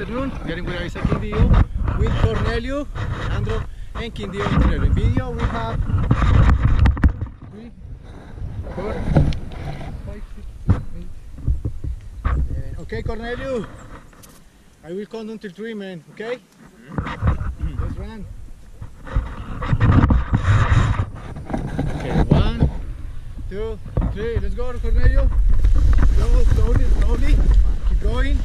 afternoon. Getting with Isaac Kindio with Corneliu, Leandro, and Quindío Aventurero. In video we have 3, 4, 5, 6, 7, 8. Okay, Corneliu, I will count until 3, man. Okay? Let's run. Okay, 1, 2, 3. Let's go, Corneliu. Go slowly, slowly. Keep going.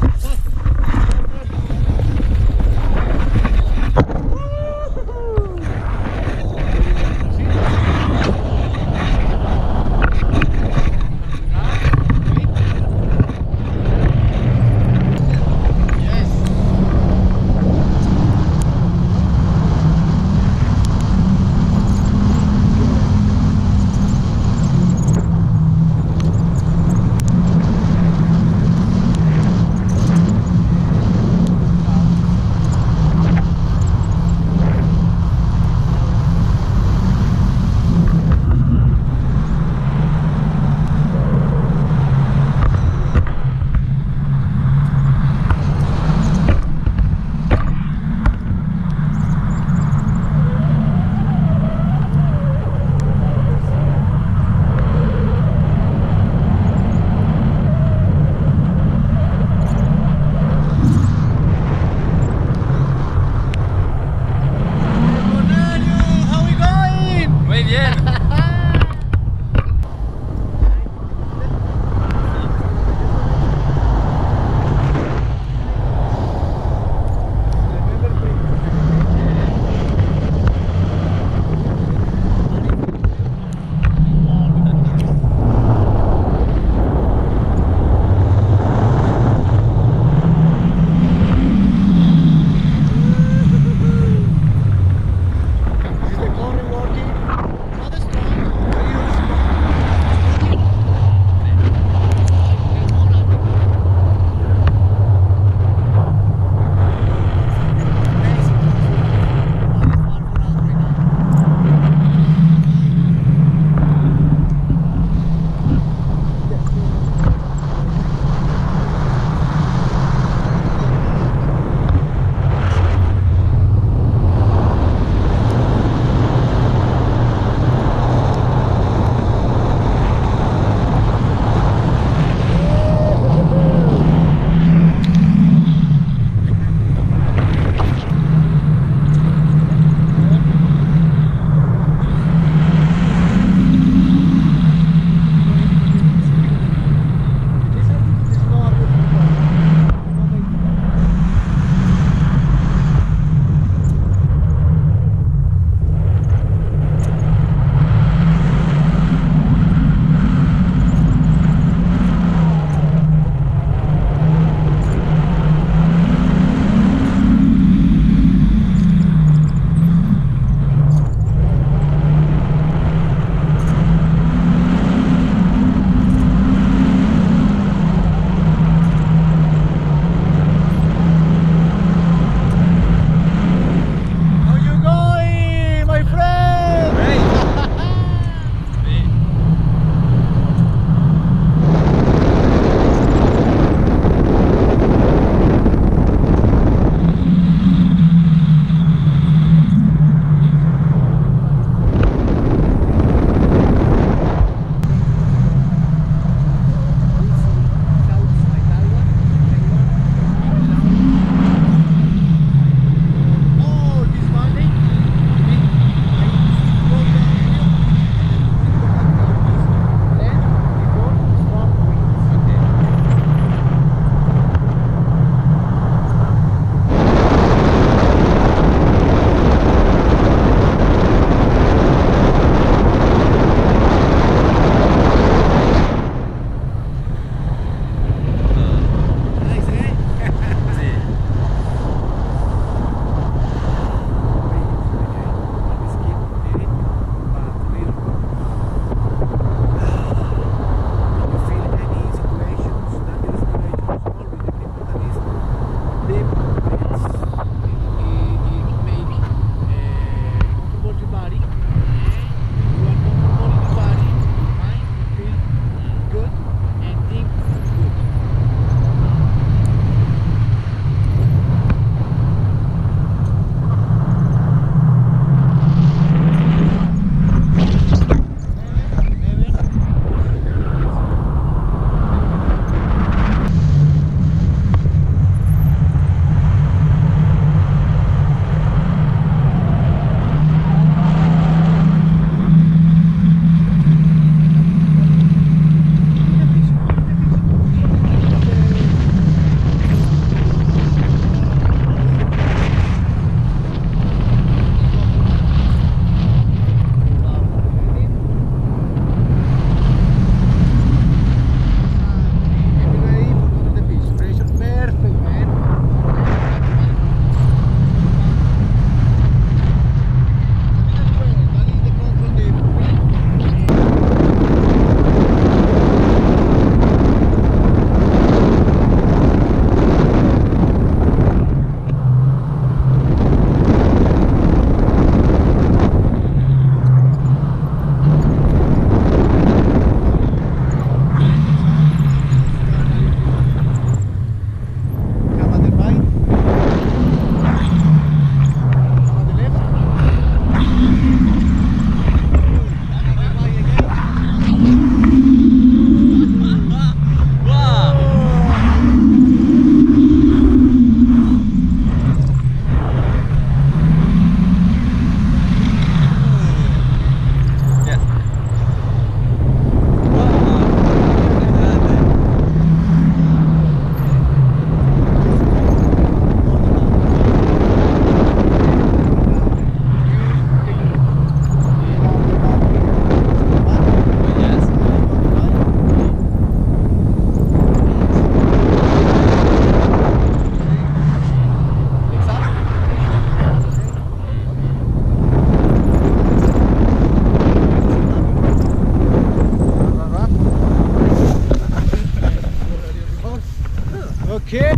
Hey!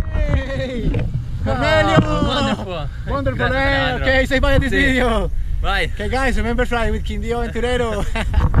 Corneliu! Oh, wonderful! Gracias, okay, say bye at this video! Bye! Okay guys, remember Friday with Quindío Aventurero!